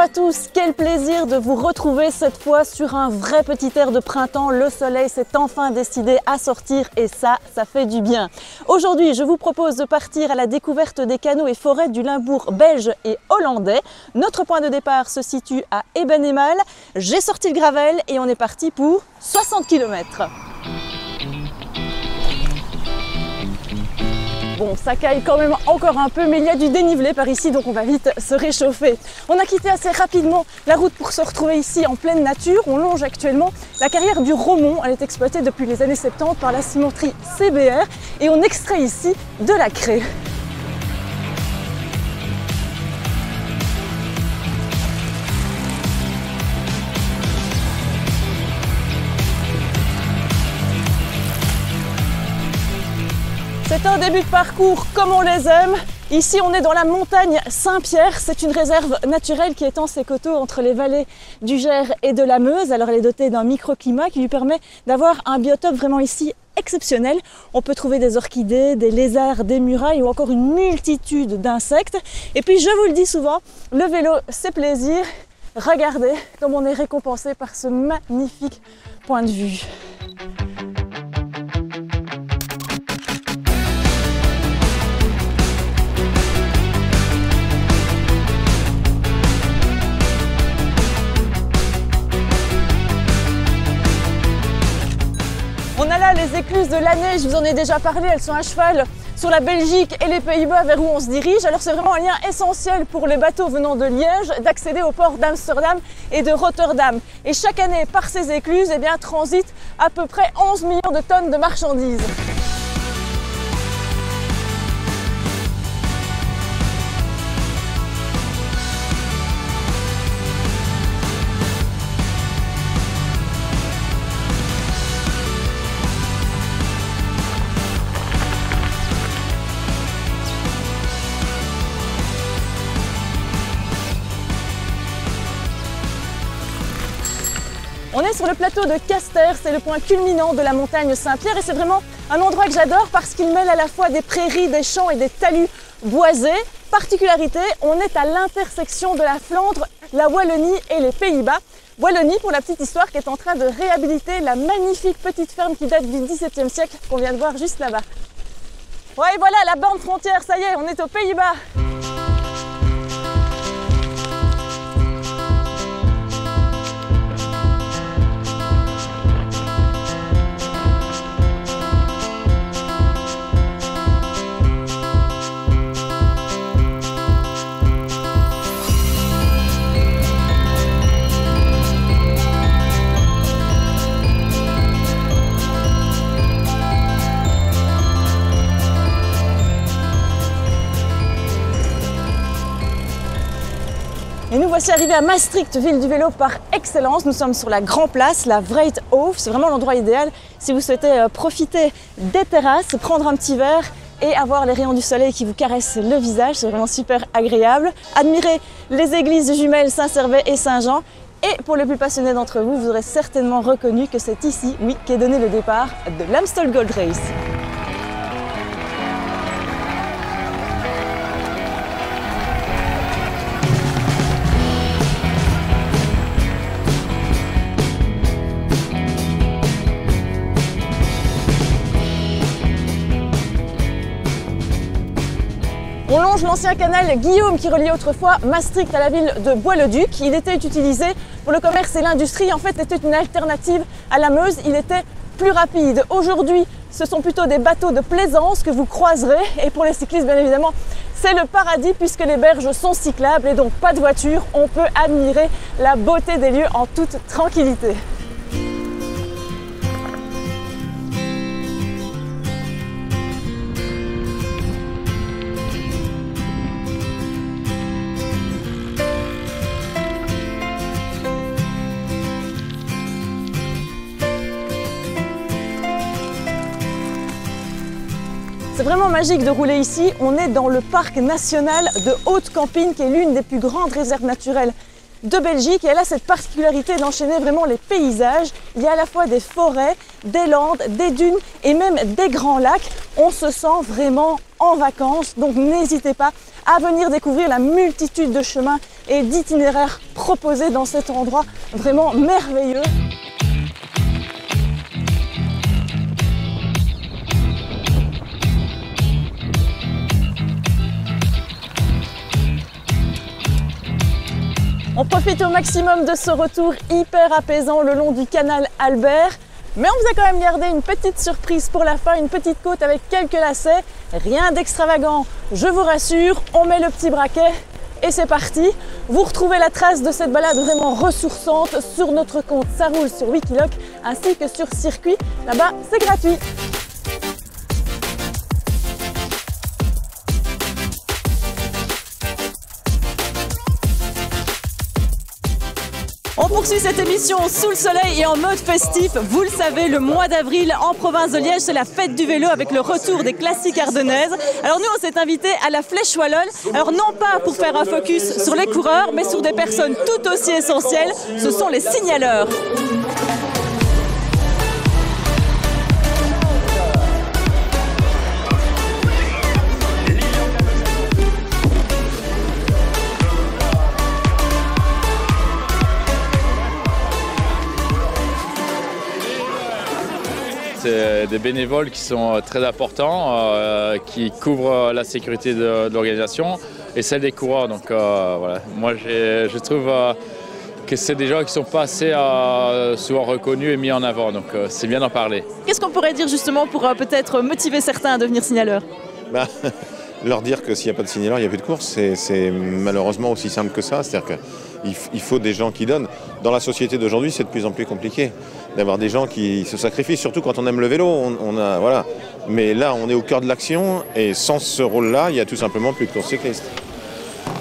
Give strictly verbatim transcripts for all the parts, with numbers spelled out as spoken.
Bonjour à tous, quel plaisir de vous retrouver cette fois sur un vrai petit air de printemps. Le soleil s'est enfin décidé à sortir et ça, ça fait du bien. Aujourd'hui, je vous propose de partir à la découverte des canaux et forêts du Limbourg belge et hollandais. Notre point de départ se situe à Eben Emael. J'ai sorti le gravel et on est parti pour soixante kilomètres. Bon, ça caille quand même encore un peu, mais il y a du dénivelé par ici, donc on va vite se réchauffer. On a quitté assez rapidement la route pour se retrouver ici en pleine nature. On longe actuellement la carrière du Romont. Elle est exploitée depuis les années soixante-dix par la cimenterie C B R et on extrait ici de la craie. C'est un début de parcours comme on les aime. Ici, on est dans la montagne Saint-Pierre. C'est une réserve naturelle qui étend ses coteaux entre les vallées du Gers et de la Meuse. Alors, elle est dotée d'un microclimat qui lui permet d'avoir un biotope vraiment ici exceptionnel. On peut trouver des orchidées, des lézards, des murailles ou encore une multitude d'insectes. Et puis, je vous le dis souvent, le vélo, c'est plaisir. Regardez comme on est récompensé par ce magnifique point de vue. On a là les écluses de l'année, je vous en ai déjà parlé, elles sont à cheval sur la Belgique et les Pays-Bas vers où on se dirige. Alors c'est vraiment un lien essentiel pour les bateaux venant de Liège d'accéder au port d'Amsterdam et de Rotterdam. Et chaque année, par ces écluses, eh bien, transitent à peu près onze millions de tonnes de marchandises. On est sur le plateau de Caster, c'est le point culminant de la montagne Saint-Pierre et c'est vraiment un endroit que j'adore parce qu'il mêle à la fois des prairies, des champs et des talus boisés. Particularité, on est à l'intersection de la Flandre, la Wallonie et les Pays-Bas. Wallonie, pour la petite histoire, qui est en train de réhabiliter la magnifique petite ferme qui date du dix-septième siècle qu'on vient de voir juste là-bas. Ouais, et voilà, la borne frontière, ça y est, on est aux Pays-Bas. Nous voici arrivés à Maastricht, ville du vélo par excellence. Nous sommes sur la Grand Place, la Vrijthof. C'est vraiment l'endroit idéal si vous souhaitez profiter des terrasses, prendre un petit verre et avoir les rayons du soleil qui vous caressent le visage. C'est vraiment super agréable. Admirez les églises jumelles Saint Servais et Saint-Jean. Et pour les plus passionnés d'entre vous, vous aurez certainement reconnu que c'est ici, oui, qu'est donné le départ de l'Amstel Gold Race. On longe l'ancien canal Guillaume qui reliait autrefois Maastricht à la ville de Bois-le-Duc. Il était utilisé pour le commerce et l'industrie. En fait, c'était une alternative à la Meuse. Il était plus rapide. Aujourd'hui, ce sont plutôt des bateaux de plaisance que vous croiserez. Et pour les cyclistes, bien évidemment, c'est le paradis puisque les berges sont cyclables et donc pas de voiture. On peut admirer la beauté des lieux en toute tranquillité. C'est vraiment magique de rouler ici. On est dans le parc national de Haute-Campine qui est l'une des plus grandes réserves naturelles de Belgique et elle a cette particularité d'enchaîner vraiment les paysages. Il y a à la fois des forêts, des landes, des dunes et même des grands lacs. On se sent vraiment en vacances, donc n'hésitez pas à venir découvrir la multitude de chemins et d'itinéraires proposés dans cet endroit vraiment merveilleux. On profite au maximum de ce retour hyper apaisant le long du canal Albert. Mais on vous a quand même gardé une petite surprise pour la fin, une petite côte avec quelques lacets. Rien d'extravagant, je vous rassure. On met le petit braquet et c'est parti. Vous retrouvez la trace de cette balade vraiment ressourçante sur notre compte Ça Roule sur Wikiloc ainsi que sur Circuit. Là-bas, c'est gratuit. On poursuit cette émission sous le soleil et en mode festif. Vous le savez, le mois d'avril en province de Liège, c'est la fête du vélo avec le retour des classiques ardennaises. Alors nous, on s'est invités à la Flèche Wallonne. Alors non pas pour faire un focus sur les coureurs, mais sur des personnes tout aussi essentielles. Ce sont les signaleurs. C'est des bénévoles qui sont très importants, euh, qui couvrent la sécurité de, de l'organisation et celle des coureurs. Donc euh, voilà, moi je trouve euh, que c'est des gens qui sont pas assez euh, souvent reconnus et mis en avant. Donc euh, c'est bien d'en parler. Qu'est-ce qu'on pourrait dire justement pour euh, peut-être motiver certains à devenir signaleurs? Bah, leur dire que s'il n'y a pas de signaleurs, il n'y a plus de course. C'est malheureusement aussi simple que ça. C'est-à-dire que il faut des gens qui donnent. Dans la société d'aujourd'hui, c'est de plus en plus compliqué d'avoir des gens qui se sacrifient, surtout quand on aime le vélo. On, on a, voilà. Mais là, on est au cœur de l'action et sans ce rôle-là, il n'y a tout simplement plus de course cycliste.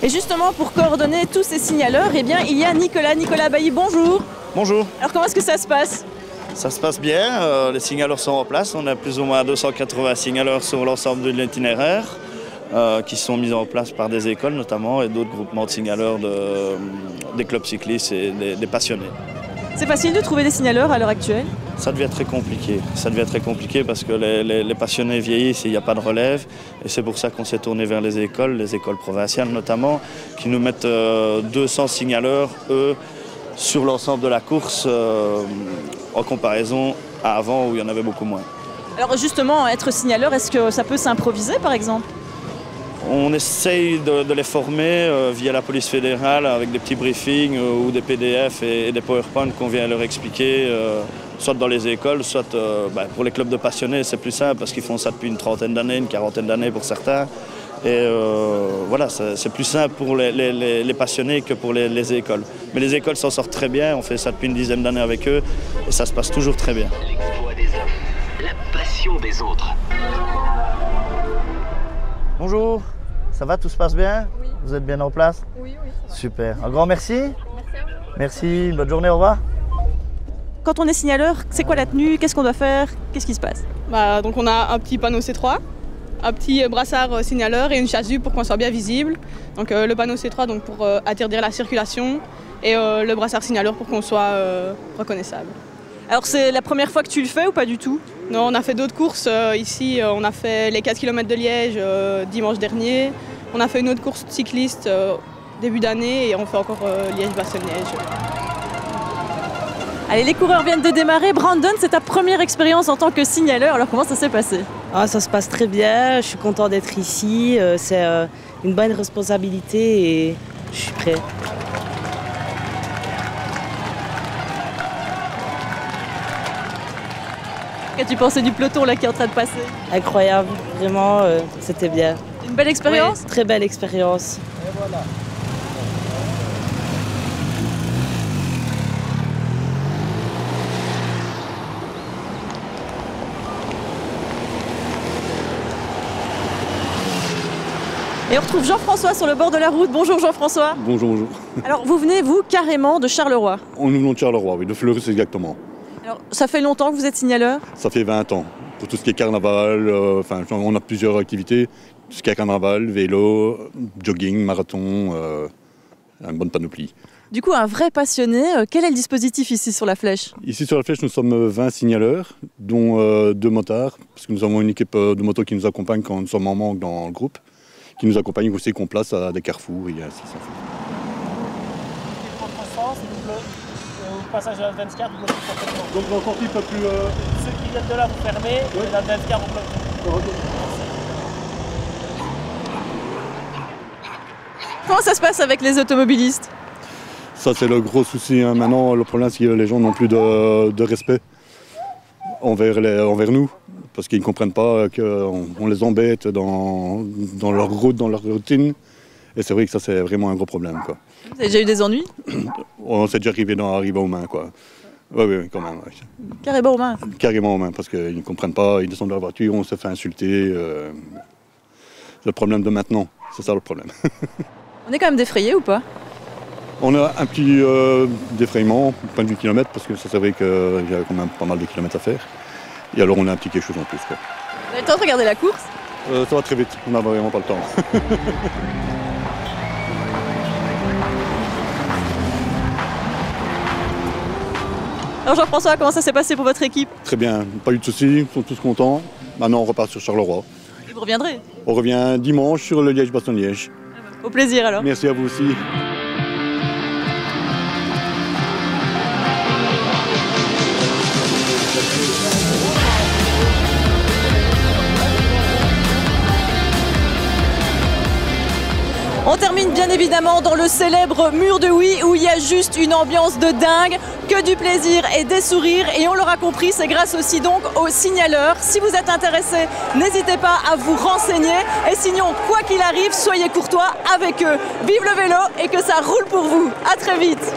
Et justement, pour coordonner tous ces signaleurs, eh bien, il y a Nicolas. Nicolas Bailly, bonjour. Bonjour. Alors, comment est-ce que ça se passe? Ça se passe bien. Euh, les signaleurs sont en place. On a plus ou moins deux cent quatre-vingts signaleurs sur l'ensemble de l'itinéraire. Euh, qui sont mises en place par des écoles notamment et d'autres groupements de signaleurs de, euh, des clubs cyclistes et des, des passionnés. C'est facile de trouver des signaleurs à l'heure actuelle? Ça devient très compliqué. Ça devient très compliqué parce que les, les, les passionnés vieillissent et il n'y a pas de relève. Et c'est pour ça qu'on s'est tourné vers les écoles, les écoles provinciales notamment, qui nous mettent euh, deux cents signaleurs, eux, sur l'ensemble de la course euh, en comparaison à avant où il y en avait beaucoup moins. Alors justement, être signaleur, est-ce que ça peut s'improviser par exemple? On essaye de, de les former euh, via la police fédérale avec des petits briefings euh, ou des P D F et, et des PowerPoint qu'on vient leur expliquer, euh, soit dans les écoles, soit euh, bah, pour les clubs de passionnés, c'est plus simple parce qu'ils font ça depuis une trentaine d'années, une quarantaine d'années pour certains. Et euh, voilà, c'est plus simple pour les, les, les passionnés que pour les, les écoles. Mais les écoles s'en sortent très bien, on fait ça depuis une dizaine d'années avec eux et ça se passe toujours très bien. L'exploit des uns, la passion des autres. Bonjour. Ça va, tout se passe bien? Oui. Vous êtes bien en place? Oui, oui. Ça va. Super. Un grand merci. Merci à vous. Merci, bonne journée, au revoir. Quand on est signaleur, c'est quoi la tenue? Qu'est-ce qu'on doit faire? Qu'est-ce qui se passe? Bah, donc on a un petit panneau C trois, un petit brassard signaleur et une chasuble pour qu'on soit bien visible. Donc euh, le panneau C trois donc, pour euh, interdire la circulation et euh, le brassard signaleur pour qu'on soit euh, reconnaissable. Alors c'est la première fois que tu le fais ou pas du tout? Non, on a fait d'autres courses euh, ici, euh, on a fait les quatre kilomètres de Liège euh, dimanche dernier, on a fait une autre course cycliste euh, début d'année et on fait encore euh, Liège-Bastogne-Liège. Allez, les coureurs viennent de démarrer. Brandon, c'est ta première expérience en tant que signaleur, alors comment ça s'est passé? Ah, ça se passe très bien, je suis content d'être ici, euh, c'est euh, une bonne responsabilité et je suis prêt. Qu'as-tu pensé du peloton là qui est en train de passer? Incroyable, vraiment, euh, c'était bien. Une belle expérience? Oui, très belle expérience. Et voilà. Et on retrouve Jean-François sur le bord de la route. Bonjour Jean-François. Bonjour, bonjour. Alors vous venez, vous, carrément de Charleroi? On nous venons de Charleroi, oui, de Fleurus exactement. Alors, ça fait longtemps que vous êtes signaleur? Ça fait vingt ans. Pour tout ce qui est carnaval, euh, enfin, on a plusieurs activités. Tout ce qui est carnaval, vélo, jogging, marathon, euh, une bonne panoplie. Du coup, un vrai passionné, euh, quel est le dispositif ici sur la Flèche? Ici sur la Flèche, nous sommes vingt signaleurs, dont euh, deux motards, parce que nous avons une équipe de motos qui nous accompagne quand nous sommes en manque dans le groupe, qui nous accompagne aussi qu'on place à des carrefours et ainsi de suite. passage de la vingt-quatre bloque complètement. Donc l'encore il peut plus... Euh... Ceux qui viennent de là vous fermez, oui. Et la vingt-quatre vous bloque. Comment ça se passe avec les automobilistes? Ça c'est le gros souci, hein. Maintenant le problème c'est que les gens n'ont plus de, de respect envers, les, envers nous. Parce qu'ils ne comprennent pas qu'on on les embête dans, dans leur route, dans leur routine. Et c'est vrai que ça, c'est vraiment un gros problème, quoi. Vous avez déjà eu des ennuis? On s'est déjà arrivé dans arriver aux mains, quoi. Oui, oui, ouais, quand même. Ouais. Carrément aux mains? Carrément aux mains, parce qu'ils ne comprennent pas. Ils descendent de leur voiture, on se fait insulter. Euh... C'est le problème de maintenant. C'est ça le problème. On est quand même défrayé ou pas? On a un petit euh, défrayement, point de vue kilomètre, parce que ça, c'est vrai qu'il y a quand même pas mal de kilomètres à faire. Et alors on a un petit quelque chose en plus, quoi. Vous avez le temps de regarder la course? euh, Ça va très vite, on n'a vraiment pas le temps. Alors Jean-François, comment ça s'est passé pour votre équipe? Très bien, pas eu de soucis, ils sont tous contents. Maintenant on repart sur Charleroi. Et vous reviendrez? On revient dimanche sur le Liège-Bastogne-Liège. Ah bah, au plaisir alors. Merci à vous aussi. On termine bien évidemment dans le célèbre mur de Huy où il y a juste une ambiance de dingue, que du plaisir et des sourires. Et on l'aura compris, c'est grâce aussi donc aux signaleurs. Si vous êtes intéressés, n'hésitez pas à vous renseigner. Et sinon, quoi qu'il arrive, soyez courtois avec eux. Vive le vélo et que ça roule pour vous. À très vite.